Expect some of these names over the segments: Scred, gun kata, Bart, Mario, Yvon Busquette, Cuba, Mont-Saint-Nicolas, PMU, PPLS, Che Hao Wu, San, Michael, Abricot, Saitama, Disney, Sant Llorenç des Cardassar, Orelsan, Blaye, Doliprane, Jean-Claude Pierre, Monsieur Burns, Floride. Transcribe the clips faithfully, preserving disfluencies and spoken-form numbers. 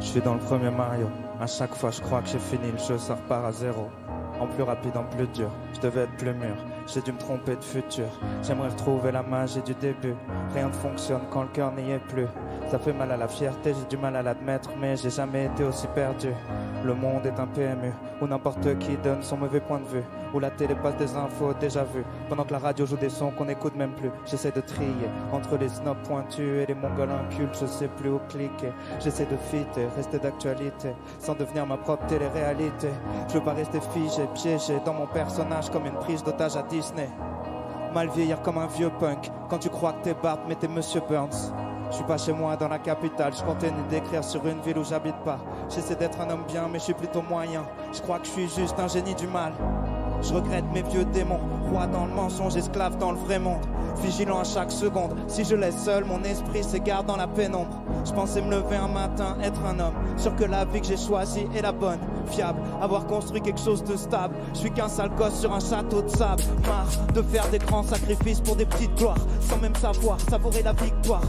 Je suis dans le premier Mario. À chaque fois, je crois que j'ai fini le jeu, ça repart à zéro. En plus rapide, en plus dur, je devais être plus mûr. J'ai dû me tromper de futur. J'aimerais retrouver la magie du début. Rien ne fonctionne quand le cœur n'y est plus. Ça fait mal à la fierté, j'ai du mal à l'admettre, mais j'ai jamais été aussi perdu. Le monde est un P M U, où n'importe qui donne son mauvais point de vue, où la télé passe des infos déjà vues, pendant que la radio joue des sons qu'on n'écoute même plus. J'essaie de trier, entre les snobs pointus et les mongols incultes, je sais plus où cliquer. J'essaie de fitter, rester d'actualité, sans devenir ma propre télé-réalité. Je veux pas rester figé, piégé dans mon personnage comme une prise d'otage à Disney. Mal vieillir comme un vieux punk, quand tu crois que t'es Bart mais t'es Monsieur Burns. Je suis pas chez moi dans la capitale, je continue d'écrire sur une ville où j'habite pas. J'essaie d'être un homme bien mais je suis plutôt moyen. Je crois que je suis juste un génie du mal. Je regrette mes vieux démons, roi dans le mensonge, esclave dans le vrai monde. Vigilant à chaque seconde, si je laisse seul, mon esprit s'égare dans la pénombre. Je pensais me lever un matin, être un homme, sûr que la vie que j'ai choisie est la bonne, fiable, avoir construit quelque chose de stable. Je suis qu'un sale gosse sur un château de sable, marre de faire des grands sacrifices pour des petites gloires, sans même savoir savourer la victoire.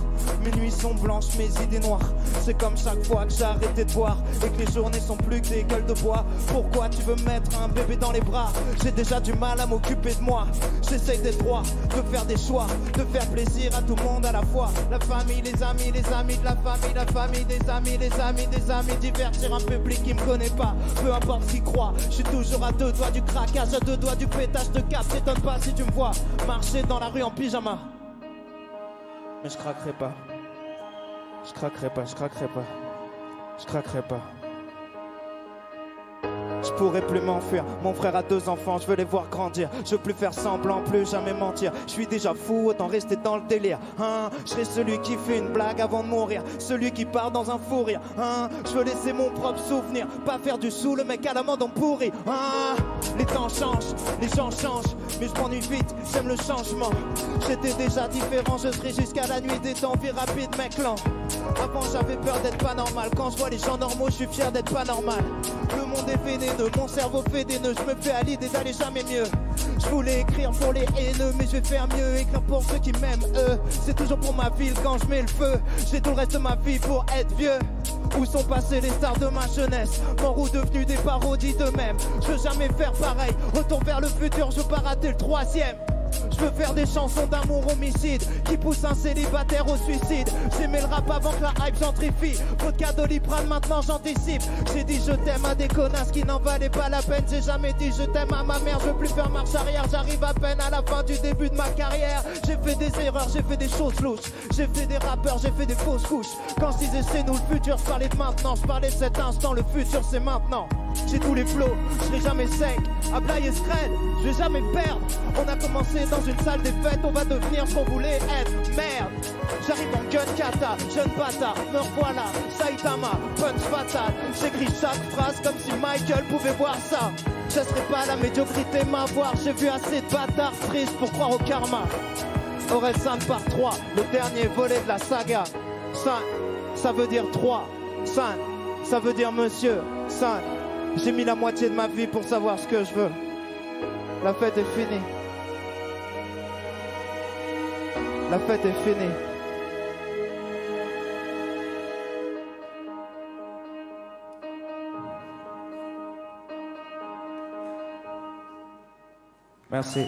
Mes nuits sont blanches, mes idées noires, c'est comme chaque fois que j'ai arrêté de boire et que les journées sont plus que des gueules de bois. Pourquoi tu veux mettre un bébé dans les bras? J'ai déjà du mal à m'occuper de moi. J'essaye d'être droit, de faire des choix, de faire plaisir à tout le monde à la fois. La famille, les amis, les amis de la famille, la famille des amis, les amis des amis. Divertir un public qui me connaît pas, peu importe ce qu'il croit. Je suis toujours à deux doigts du craquage, à deux doigts du pétage de cap. T'étonnes pas si tu me vois marcher dans la rue en pyjama. Mais je craquerai pas, je craquerai pas, je craquerai pas, je craquerai pas. Je pourrais plus m'enfuir, mon frère a deux enfants, je veux les voir grandir. Je veux plus faire semblant, plus jamais mentir. Je suis déjà fou, autant rester dans le délire. Hein, je serai celui qui fait une blague avant de mourir, celui qui part dans un fou rire. Hein, je veux laisser mon propre souvenir, pas faire du sous le mec à l'amendon pourri. Hein, les temps changent, les gens changent, mais je m'ennuie vite, j'aime le changement. J'étais déjà différent, je serai jusqu'à la nuit des temps. Vie rapide, mec lent. Avant j'avais peur d'être pas normal, quand je vois les gens normaux, je suis fier d'être pas normal. Le monde est véné, mon cerveau fait des nœuds, je me fais à l'idée d'aller jamais mieux. Je voulais écrire pour les haineux, mais je vais faire mieux, écrire pour ceux qui m'aiment, eux. C'est toujours pour ma ville quand je mets le feu. J'ai tout le reste de ma vie pour être vieux. Où sont passés les stars de ma jeunesse, morts ou devenus des parodies d'eux-mêmes. Je veux jamais faire pareil, retourne vers le futur, je veux pas rater le troisième. Je veux faire des chansons d'amour homicide qui poussent un célibataire au suicide. J'aimais le rap avant que la hype gentrifie. Vodka Doliprane, maintenant j'anticipe. J'ai dit je t'aime à des connasses qui n'en valaient pas la peine. J'ai jamais dit je t'aime à ma mère, je veux plus faire marche arrière. J'arrive à peine à la fin du début de ma carrière. J'ai fait des erreurs, j'ai fait des choses louches. J'ai fait des rappeurs, j'ai fait des fausses couches. Quand je disais chez nous le futur, je parlais de maintenant. Je parlais de cet instant, le futur c'est maintenant. J'ai tous les flots, je serai jamais sec. À Blaye et Scred, je vais jamais perdre. On a commencé dans une salle des fêtes, on va devenir ce qu'on voulait être. Merde, j'arrive en gun kata, jeune bâtard, me revoilà, Saitama, punch fatal. J'écris chaque phrase comme si Michael pouvait voir ça. Je serai pas la médiocrité m'avoir, j'ai vu assez de bâtards tristes pour croire au karma. Orelsan par trois, le dernier volet de la saga. San, ça veut dire trois. San, ça veut dire monsieur. San, j'ai mis la moitié de ma vie pour savoir ce que je veux. La fête est finie. La fête est finie. Merci.